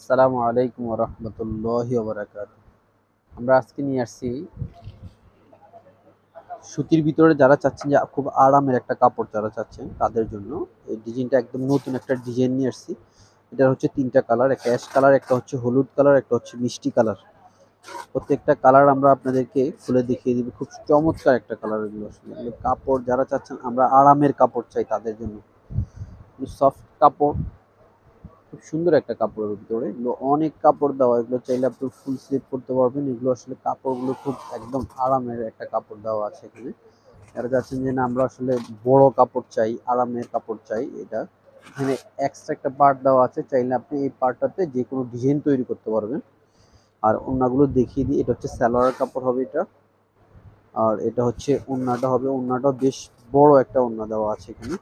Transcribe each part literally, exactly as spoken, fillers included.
আসসালামু আলাইকুম ওয়া রাহমাতুল্লাহি ওয়া বারাকাতুহু। আমরা আজকে নিয়ে আসছি সুতির ভিতরে যারা চাচ্ছেন যে খুব আরামের একটা কাপড় যারা চাচ্ছেন তাদের জন্য এই ডিজাইনটা একদম নতুন একটা ডিজাইন নিয়ে আসছি। এটার হচ্ছে তিনটা কালার, একটা অ্যাশ কালার, একটা হচ্ছে হলুদ কালার, একটা হচ্ছে মিষ্টি কালার। প্রত্যেকটা কালার আমরা আপনাদেরকে খুলে দেখিয়ে দিব। খুব চমৎকার একটা কালার এগুলো। আসলে কাপড় যারা চাচ্ছেন আমরা আরামের কাপড় চাই তাদের জন্য সফট কাপড়, খুব সুন্দর একটা কাপড়ের ভিতরে এগুলো অনেক কাপড় দেওয়া। এগুলো চাইলে আপনি ফুল স্লিভ করতে পারবেন। এগুলো আসলে কাপড়গুলো খুব একদম আরামের একটা কাপড় দেওয়া আছে এখানে। যারা চাচ্ছেন যে না আমরা আসলে বড় কাপড় চাই, আরামের কাপড় চাই, এটা এখানে এক্সট্রা একটা পার্ট দেওয়া আছে। চাইলে আপনি এই পার্টটাতে যে কোনো ডিজাইন তৈরি করতে পারবেন। আর ওন্নাগুলো দেখিয়ে দিই। এটা হচ্ছে সালোয়ার কাপড় হবে এটা, আর এটা হচ্ছে ওন্নাটা হবে। ওন্নাটা বেশ বড় একটা ওন্না দেওয়া আছে এখানে,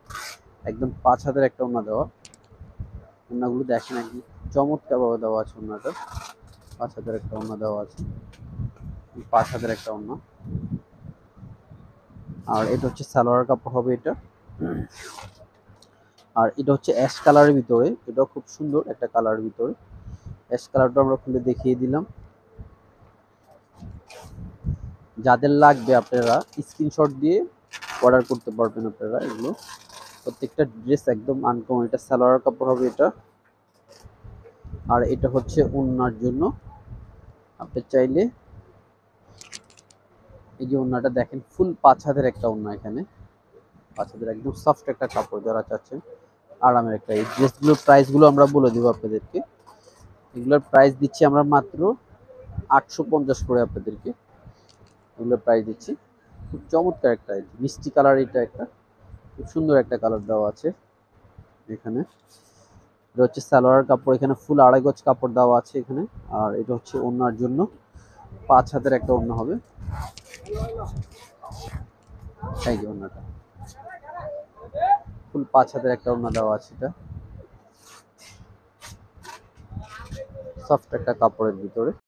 একদম পাঁচ হাতের একটা ওন্না দেওয়া। ওন্নাগুলো দেখেন একদম চমৎকারভাবে দেওয়া আছে। ওন্নাটা পাঁচ হাতের একটা ওন্না দেওয়া আছে, পাঁচ হাতের একটা ওন্না। আর এটা হচ্ছে সালোয়ার কাপড় হবে এটা, আর এটা হচ্ছে অ্যাশ কালারের ভিতরে। এটাও খুব সুন্দর একটা কালারের ভিতরে। অ্যাশ কালারটা আমরা খুলে দেখিয়ে দিলাম। যাদের লাগবে আপনারা স্ক্রিনশট দিয়ে অর্ডার করতে পারবেন আপনারা। এগুলো প্রত্যেকটা ড্রেস একদম আনকমন। এটা সালোয়ার কাপড় হবে এটা, আর এটা হচ্ছে ওড়নার জন্য। আপনি চাইলে এই যে ওড়নাটা দেখেন, ফুল পাঁচ হাতের একটা ওড়না এখানে, পাঁচ হাতের একদম সফট একটা কাপড় যারা চাচ্ছেন আরামের একটা। এই ড্রেসগুলোর প্রাইসগুলো আমরা বলে দেবো আপনাদেরকে। এগুলোর প্রাইস দিচ্ছি আমরা মাত্র আটশো পঞ্চাশ করে আপনাদেরকে এগুলোর প্রাইস দিচ্ছি। খুব চমৎকার একটা মিষ্টি কালার, এটা একটা খুব সুন্দর একটা কালার দেওয়া আছে এখানে। এটা হচ্ছে সালোয়ার কাপড়, এখানে ফুল আড়াই গজ কাপড় দেওয়া আছে এখানে। আর এটা হচ্ছে ওড়নার জন্য, পাঁচ হাতের একটা ওড়না হবে। এই যে ওড়নাটা ফুল পাঁচ হাতের একটা ওড়না দেওয়া আছে। এটা সফট একটা কাপড়ের ভিতরে।